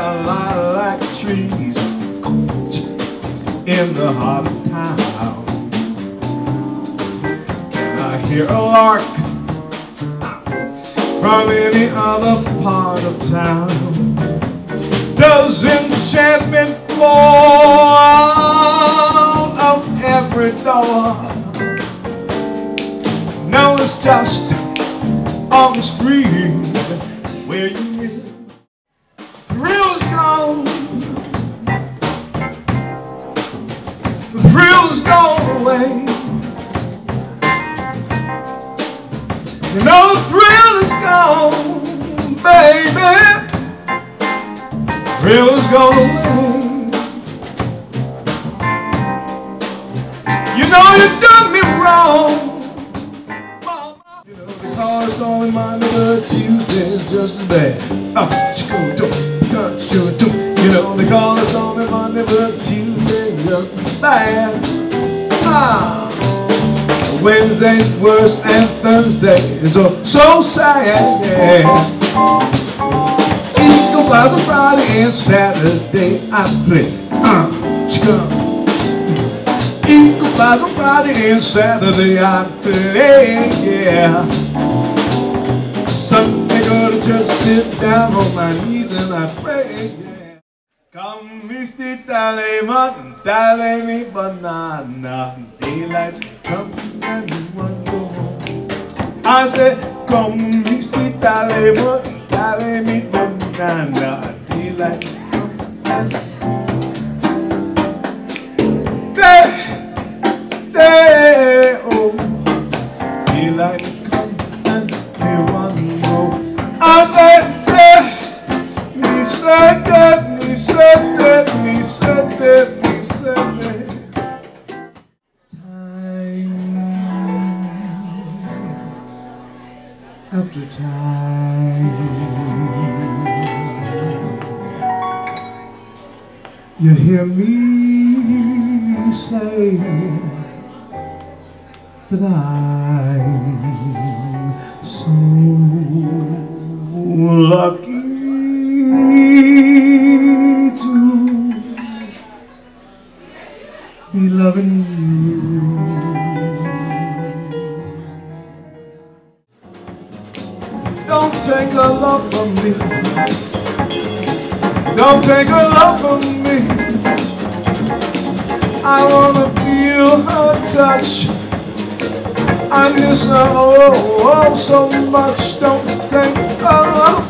a lot of like trees in the heart of town. Can I hear a lark from any other part of town? Does enchantment fall out of every door? Now it's just on the street where you live. The thrill is gone. The thrill is gone away. You know the thrill is gone, baby. The thrill is gone away. You know you done me wrong. It's only Monday but Tuesday's just as bad. You know they call us only Monday but Tuesday's just as bad. Wednesday's worse and Thursday is so sad. Equalizer Friday and Saturday I play. Equalizer Friday and Saturday I play. Sunday go to church, sit down on my knees and I pray. Come misti tale man, tale me banana. Daylight come and you want to go home. I said, come misti tale man, tale me banana. Daylight come and you want to go home. Daylight. I said that, me said that, me said that, me said that, me said that. Time after time, you hear me say that I'm so lucky to be loving you. Don't take her love from me. Don't take her love from me. I wanna feel her touch. I miss her oh so much. Don't take her love.